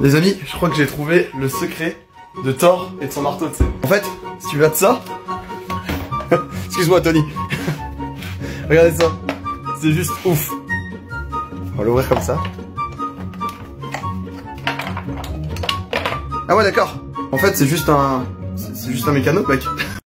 Les amis, je crois que j'ai trouvé le secret de Thor et de son marteau, tu sais. En fait, si tu regardes ça... Excuse-moi, Tony. Regardez ça. C'est juste ouf. On va l'ouvrir comme ça. Ah ouais, d'accord. En fait, c'est juste un mécano, mec.